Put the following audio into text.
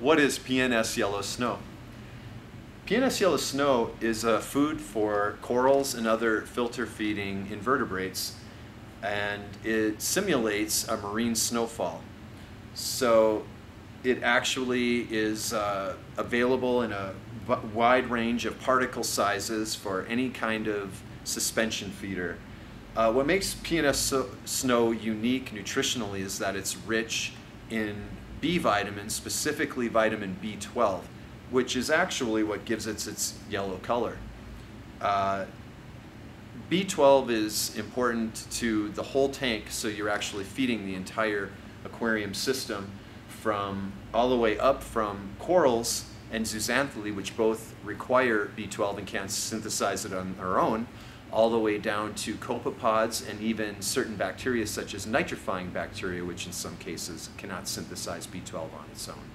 What is PNS yellow snow? PNS yellow snow is a food for corals and other filter-feeding invertebrates, and it simulates a marine snowfall. So it actually is available in a wide range of particle sizes for any kind of suspension feeder. What makes PNS snow unique nutritionally is that it's rich in B vitamins, specifically vitamin B12, which is actually what gives it its yellow color. B12 is important to the whole tank, so you're actually feeding the entire aquarium system from all the way up from corals and zooxanthellae, which both require B12 and can't synthesize it on their own, all the way down to copepods and even certain bacteria such as nitrifying bacteria, which in some cases cannot synthesize B12 on its own.